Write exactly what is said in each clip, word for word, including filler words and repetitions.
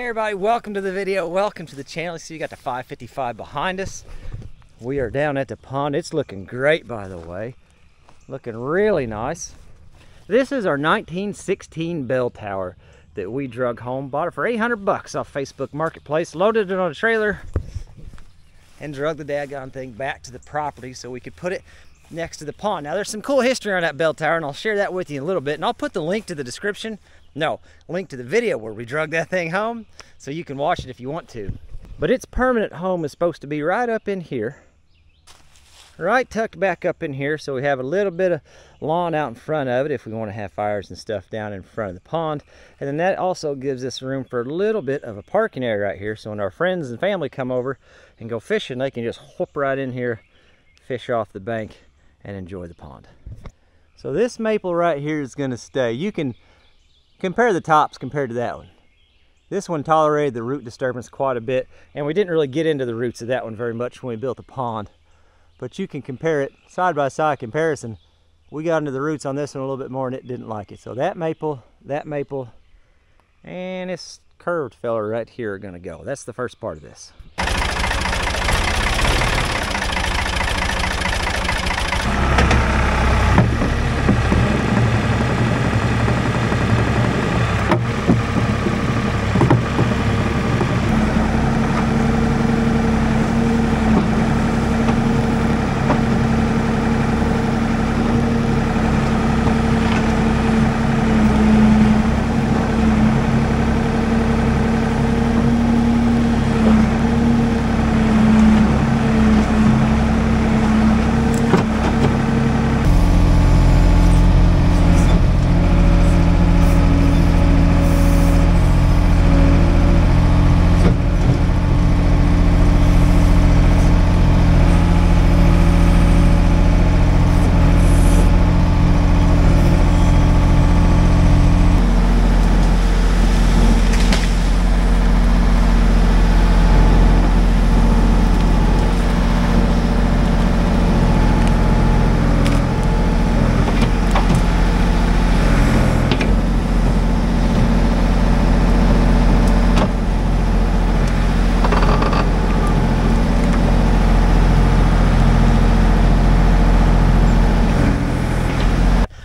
Hey everybody, welcome to the video, welcome to the channel. So you got the five fifty-five behind us. We are down at the pond. It's looking great, by the way. Looking really nice. This is our nineteen sixteen bell tower that we drug home. Bought it for eight hundred bucks off Facebook Marketplace. Loaded it on a trailer and drug the daggone thing back to the property so we could put it next to the pond. Now there's some cool history on that bell tower and I'll share that with you in a little bit. And I'll put the link to the description. No, link to the video where we drug that thing home so you can watch it if you want to. But its permanent home is supposed to be right up in here, right tucked back up in here, so we have a little bit of lawn out in front of it if we want to have fires and stuff down in front of the pond. And then that also gives us room for a little bit of a parking area right here, so when our friends and family come over and go fishing, they can just whoop right in here, fish off the bank, and enjoy the pond. So this maple right here is going to stay. You can compare the tops compared to that one. This one tolerated the root disturbance quite a bit, and we didn't really get into the roots of that one very much when we built the pond. But you can compare it, side by side comparison. We got into the roots on this one a little bit more and it didn't like it. So that maple, that maple, and this curved fella right here are gonna go. That's the first part of this.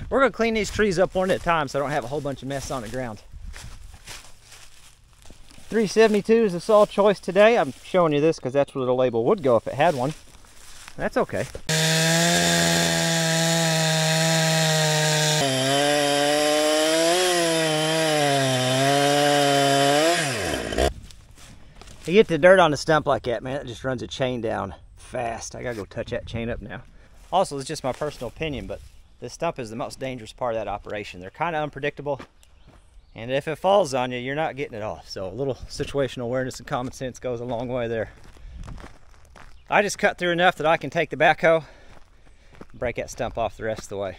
We're gonna clean these trees up one at a time so I don't have a whole bunch of mess on the ground. three seventy-two is the saw choice today. I'm showing you this because that's where the label would go if it had one. That's okay. You get the dirt on the stump like that, man, it just runs a chain down fast. I gotta go touch that chain up now. Also, it's just my personal opinion, but this stump is the most dangerous part of that operation. They're kind of unpredictable, and if it falls on you, you're not getting it off. So a little situational awareness and common sense goes a long way there. I just cut through enough that I can take the backhoe and break that stump off the rest of the way.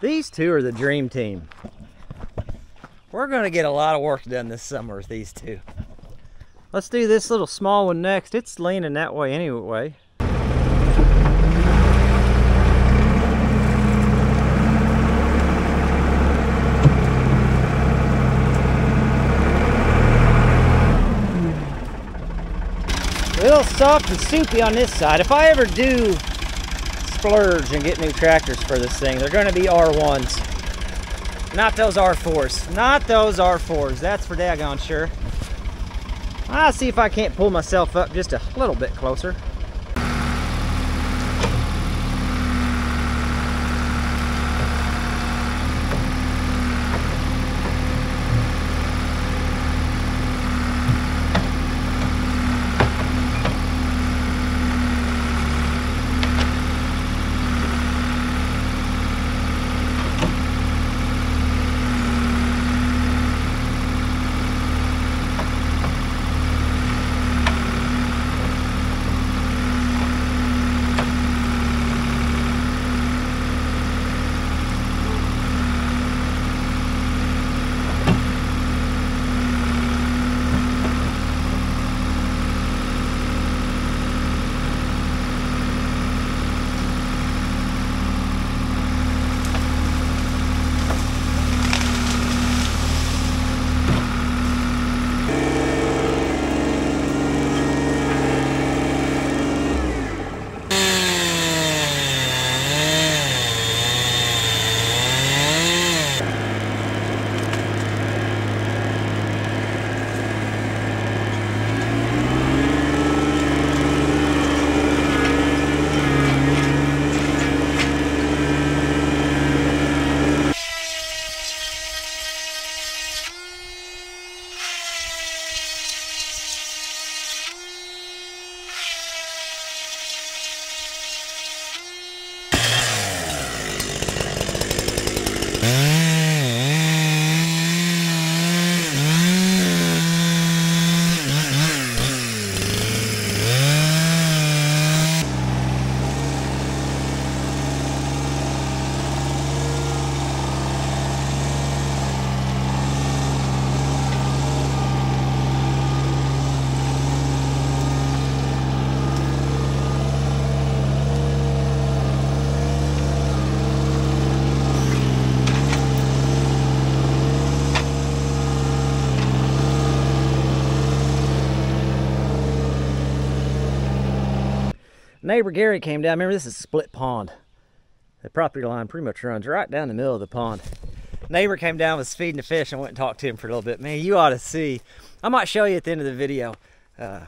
These two are the dream team. We're gonna get a lot of work done this summer with these two. Let's do this little small one next. It's leaning that way anyway. real soft and soupy on this side. If I ever do splurge and get new tractors for this thing, they're going to be R ones. Not those R fours. Not those R fours. That's for daggone sure. I'll see if I can't pull myself up just a little bit closer. Neighbor Gary came down. Remember, this is Split Pond. The property line pretty much runs right down the middle of the pond. Neighbor came down, was feeding the fish, and went and talked to him for a little bit. Man, you ought to see. I might show you at the end of the video. Uh,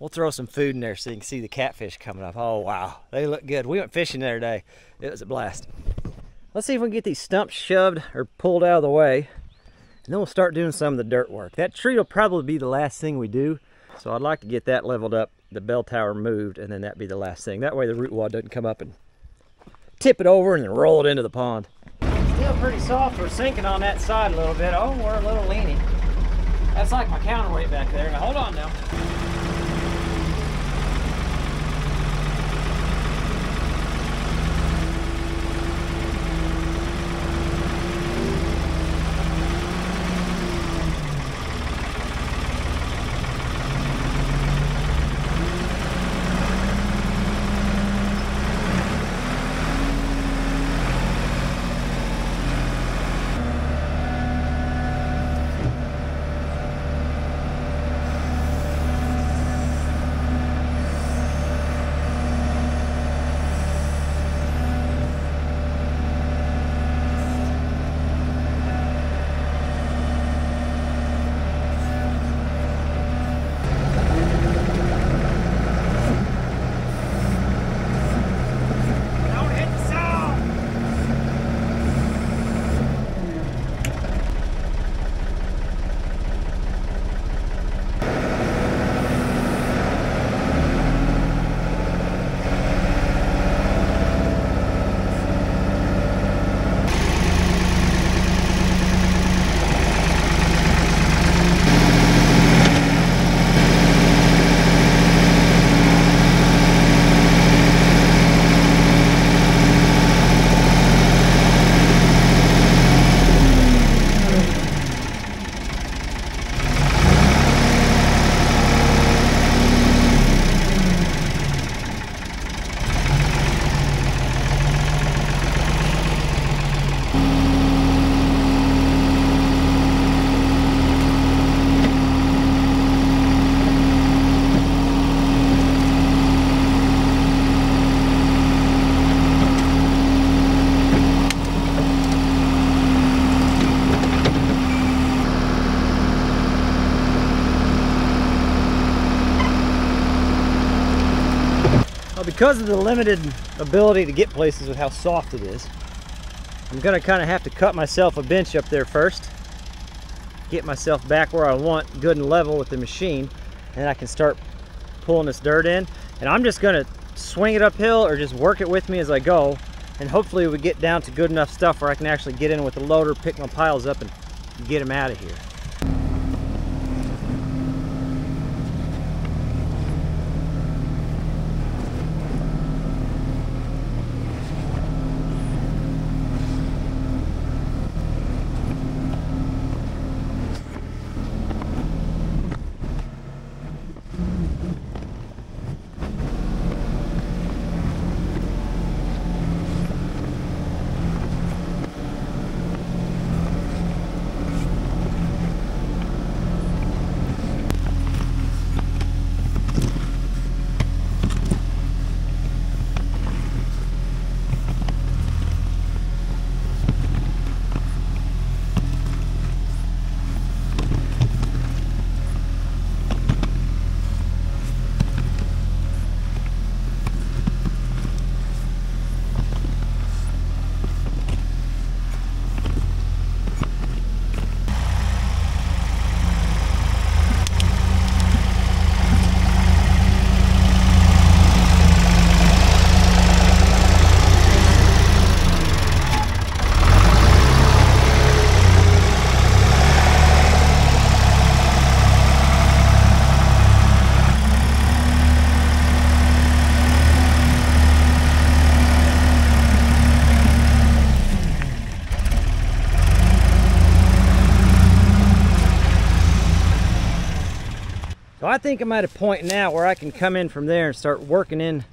we'll throw some food in there so you can see the catfish coming up. Oh, wow. They look good. We went fishing the other day. It was a blast. Let's see if we can get these stumps shoved or pulled out of the way, and then we'll start doing some of the dirt work. That tree will probably be the last thing we do, so I'd like to get that leveled up, the bell tower moved, and then that'd be the last thing. That way the root wad doesn't come up and tip it over and then roll it into the pond. Still pretty soft. We're sinking on that side a little bit. Oh, we're a little leaning. That's like my counterweight back there. Now hold on now. Well, because of the limited ability to get places with how soft it is, I'm gonna kind of have to cut myself a bench up there first, get myself back where I want, good and level with the machine, and then I can start pulling this dirt in. And I'm just gonna swing it uphill or just work it with me as I go, and hopefully we get down to good enough stuff where I can actually get in with the loader, pick my piles up, and get them out of here. I think I'm at a point now where I can come in from there and start working in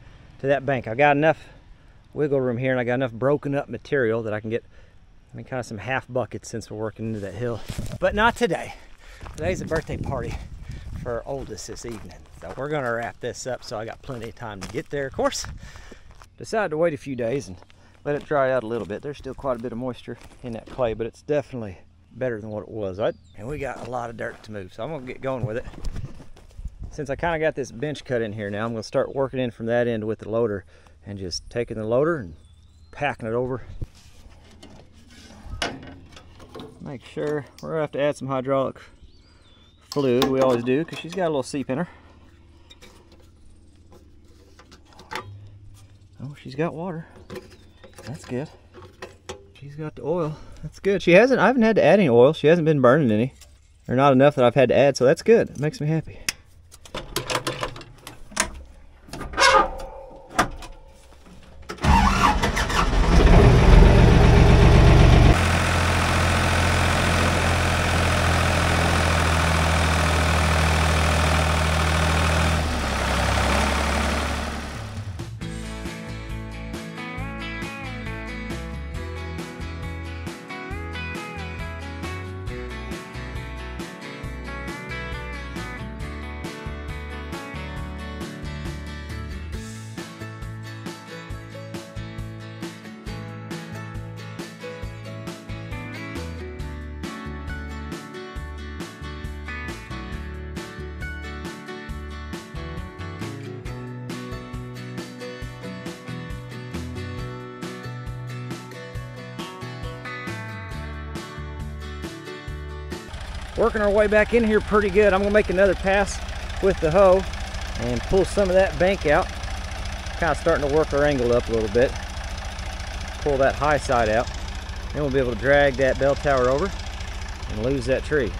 to that bank. I've got enough wiggle room here, and I got enough broken up material that I can get, I mean, kind of some half buckets since we're working into that hill. But not today. Today's a birthday party for our oldest this evening, so we're gonna wrap this up. So I got plenty of time to get there, of course. Decided to wait a few days and let it dry out a little bit. There's still quite a bit of moisture in that clay, but it's definitely better than what it was. I, and we got a lot of dirt to move, so I'm gonna get going with it. Since I kind of got this bench cut in here now, I'm going to start working in from that end with the loader and just taking the loader and packing it over. Make sure we're going to have to add some hydraulic fluid. We always do, because she's got a little seep in her. Oh, she's got water. That's good. She's got the oil. That's good. She hasn't, I haven't had to add any oil. She hasn't been burning any, or not enough that I've had to add, so that's good. It makes me happy. Working our way back in here pretty good. I'm gonna make another pass with the hoe and pull some of that bank out. Kind of starting to work our angle up a little bit. Pull that high side out. Then we'll be able to drag that bell tower over and lose that tree.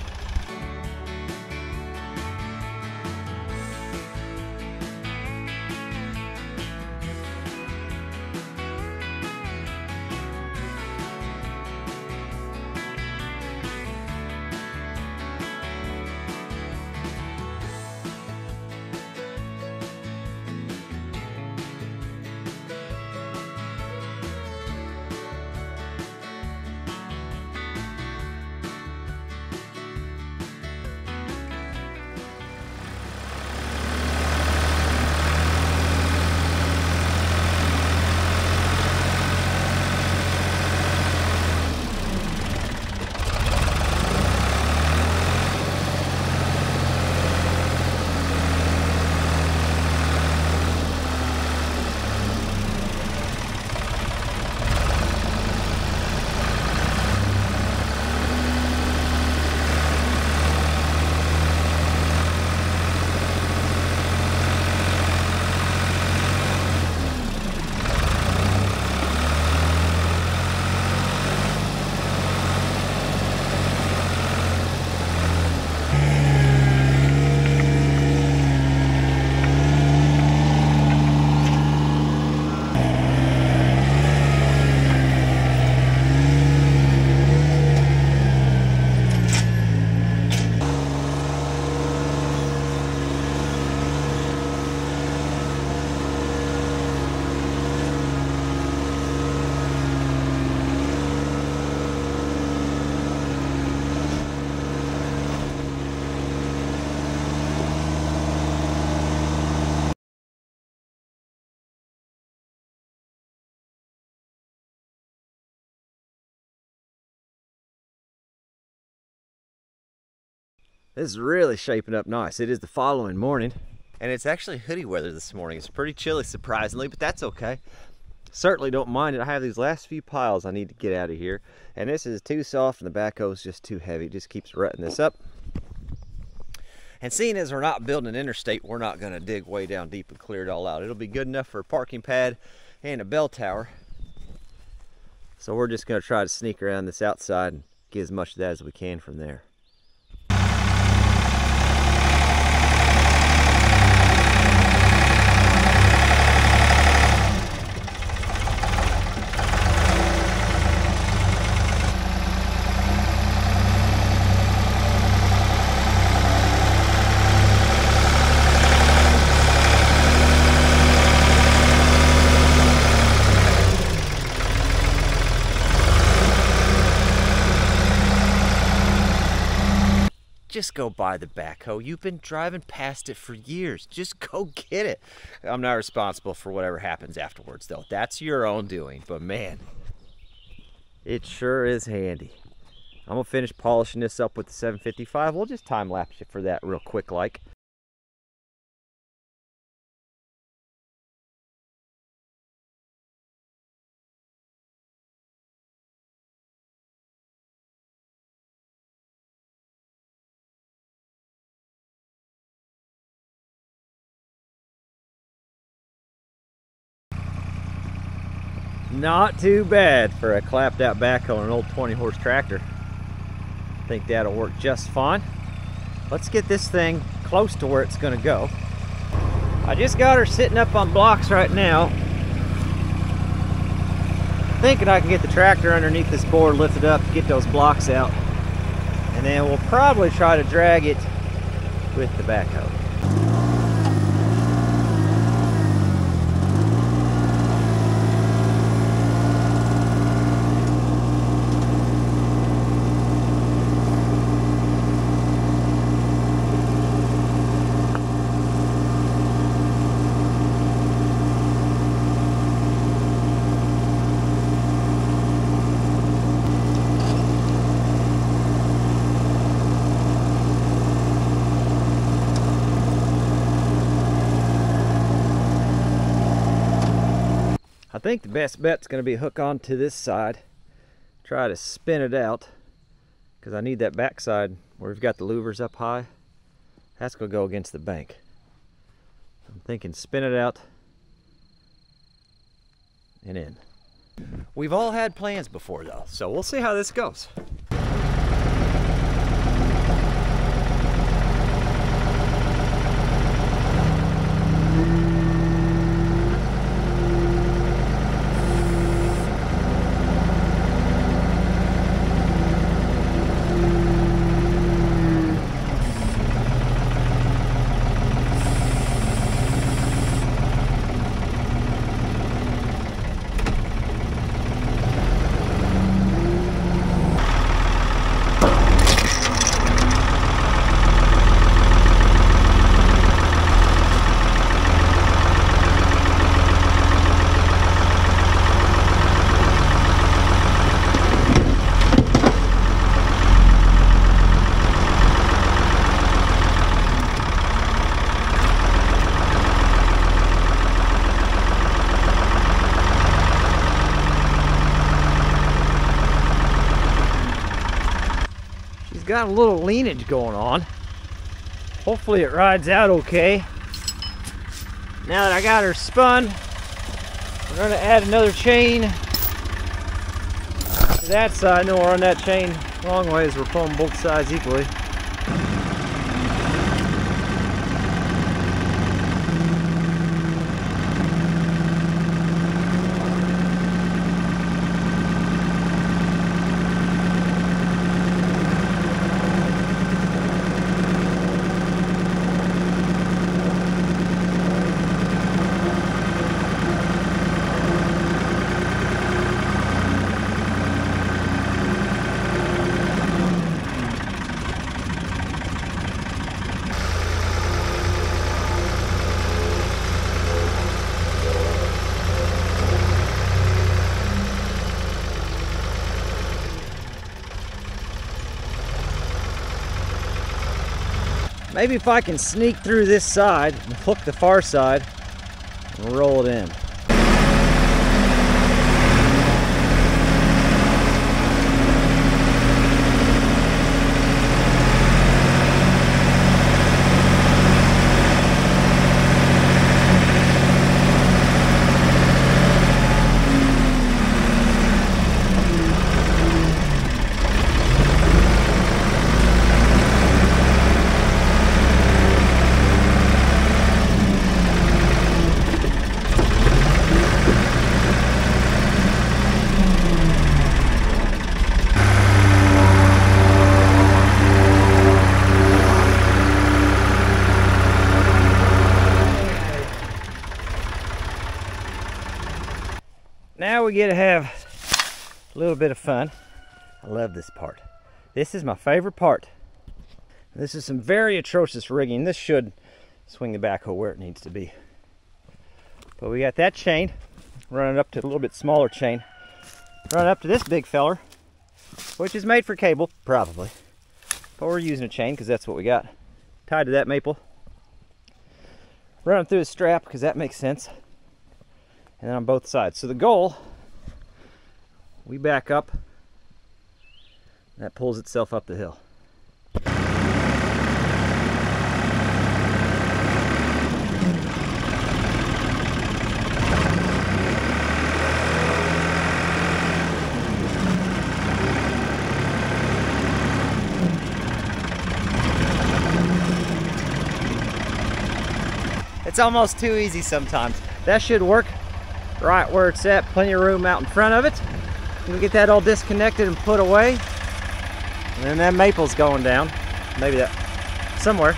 This is really shaping up nice. It is the following morning, and it's actually hoodie weather this morning. It's pretty chilly, surprisingly, but that's okay. Certainly don't mind it. I have these last few piles I need to get out of here, and this is too soft, and the backhoe is just too heavy. It just keeps rutting this up. And seeing as we're not building an interstate, we're not going to dig way down deep and clear it all out. It'll be good enough for a parking pad and a bell tower. So we're just going to try to sneak around this outside and get as much of that as we can from there. Just go buy the backhoe. You've been driving past it for years. Just go get it. I'm not responsible for whatever happens afterwards, though. That's your own doing, but man, it sure is handy. I'm gonna finish polishing this up with the seven fifty-five. We'll just time lapse it for that real quick like. Not too bad for a clapped out backhoe on an old twenty horse tractor. I think that'll work just fine. Let's get this thing close to where it's gonna go. I just got her sitting up on blocks right now. Thinking I can get the tractor underneath this board, lift it up, get those blocks out. And then we'll probably try to drag it with the backhoe. I think the best bet's going to be hook on to this side, try to spin it out, because I need that back side where we've got the louvers up high. That's going to go against the bank. I'm thinking spin it out and in. We've all had plans before though, so we'll see how this goes. Got a little leanage going on. Hopefully it rides out okay. Now that I got her spun, we're gonna add another chain to that side. No, we'll run that chain long ways. We're pulling both sides equally. Maybe if I can sneak through this side and hook the far side and roll it in. Now we get to have a little bit of fun. I love this part. This is my favorite part. This is some very atrocious rigging. This should swing the backhoe where it needs to be. But we got that chain, running up to a little bit smaller chain, running up to this big feller, which is made for cable, probably. But we're using a chain because that's what we got. Tied to that maple. Running through the strap because that makes sense. And then on both sides. So the goal, we back up, and that pulls itself up the hill. It's almost too easy sometimes. That should work. Right where it's at, plenty of room out in front of it. We get that all disconnected and put away. And then that maple's going down. Maybe that, somewhere.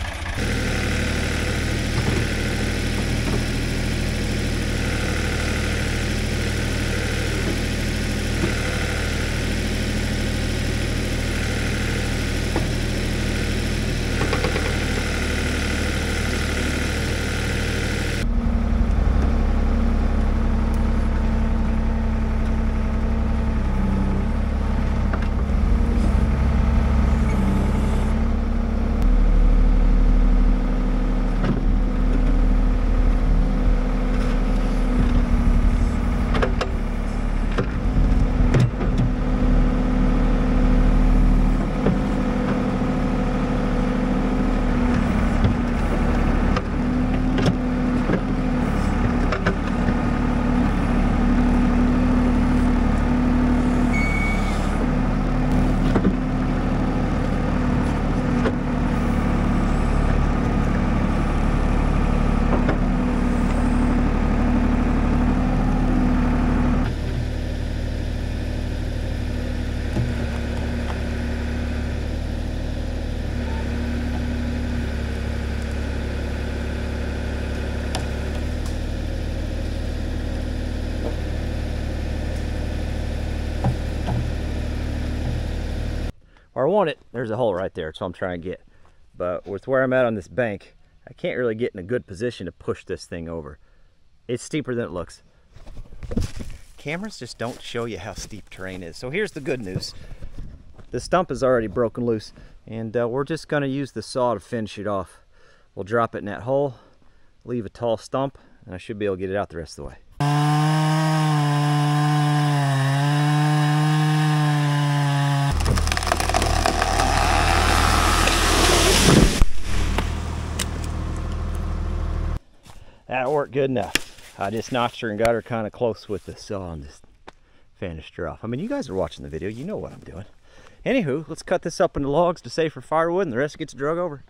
Or I want it, there's a hole right there, that's what I'm trying to get. But with where I'm at on this bank, I can't really get in a good position to push this thing over. It's steeper than it looks. Cameras just don't show you how steep terrain is. So here's the good news. The stump is already broken loose, and uh, we're just gonna use the saw to finish it off. We'll drop it in that hole, leave a tall stump, and I should be able to get it out the rest of the way. That worked good enough. I just notched her and got her kind of close with the saw and just finished her off. I mean, you guys are watching the video. You know what I'm doing. Anywho, let's cut this up into logs to save for firewood, and the rest gets drug over.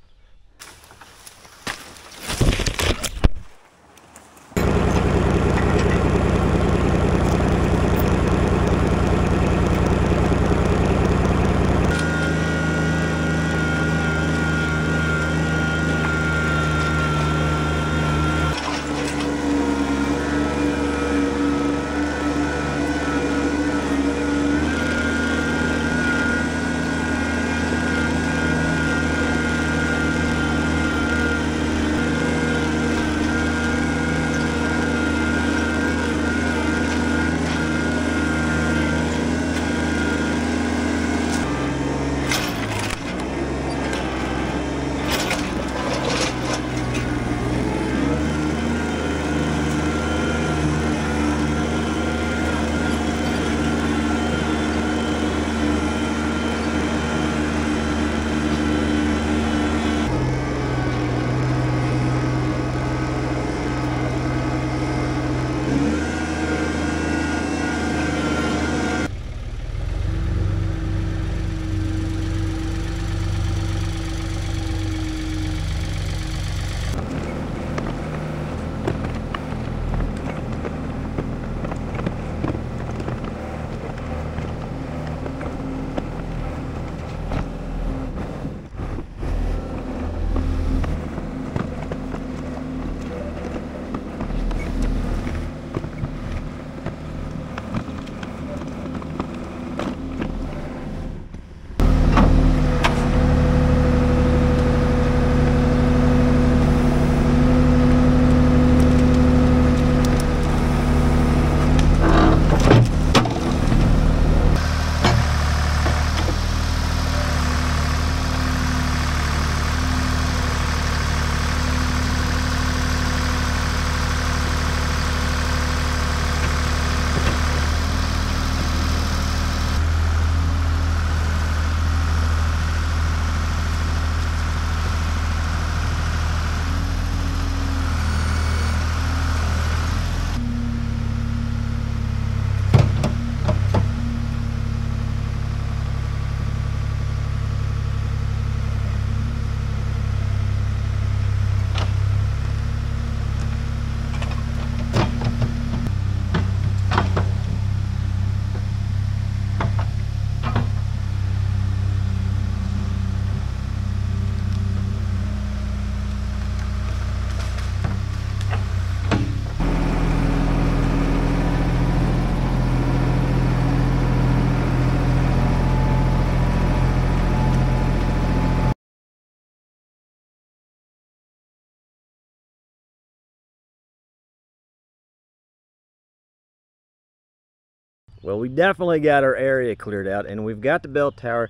Well, we definitely got our area cleared out, and we've got the bell tower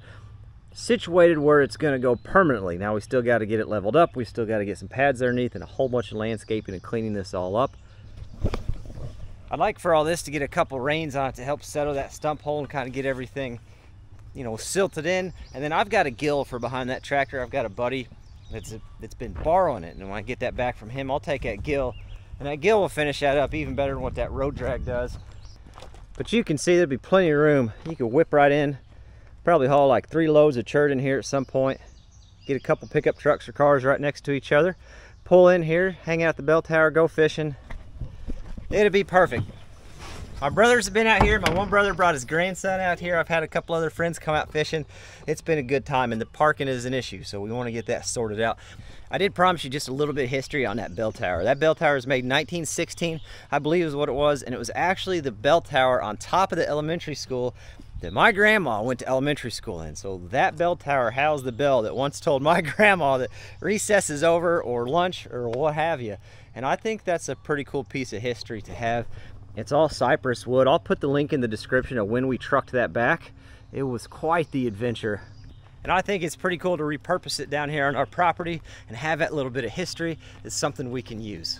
situated where it's going to go permanently. Now, we still got to get it leveled up. We still got to get some pads underneath and a whole bunch of landscaping and cleaning this all up. I'd like for all this to get a couple rains on it to help settle that stump hole and kind of get everything, you know, silted in. And then I've got a gill for behind that tractor. I've got a buddy that's, that's been borrowing it, and when I get that back from him, I'll take that gill. And that gill will finish that up even better than what that road drag does. But you can see there'll be plenty of room. You can whip right in, probably haul like three loads of chert in here at some point, get a couple pickup trucks or cars right next to each other, pull in here, hang out at the bell tower, go fishing. It'll be perfect. My brothers have been out here. My one brother brought his grandson out here. I've had a couple other friends come out fishing. It's been a good time, and the parking is an issue, so we want to get that sorted out. I did promise you just a little bit of history on that bell tower. That bell tower was made in nineteen sixteen, I believe is what it was, and it was actually the bell tower on top of the elementary school that my grandma went to elementary school in. So that bell tower housed the bell that once told my grandma that recess is over or lunch or what have you. And I think that's a pretty cool piece of history to have. It's all cypress wood. I'll put the link in the description of when we trucked that back. It was quite the adventure. And I think it's pretty cool to repurpose it down here on our property and have that little bit of history. It's something we can use.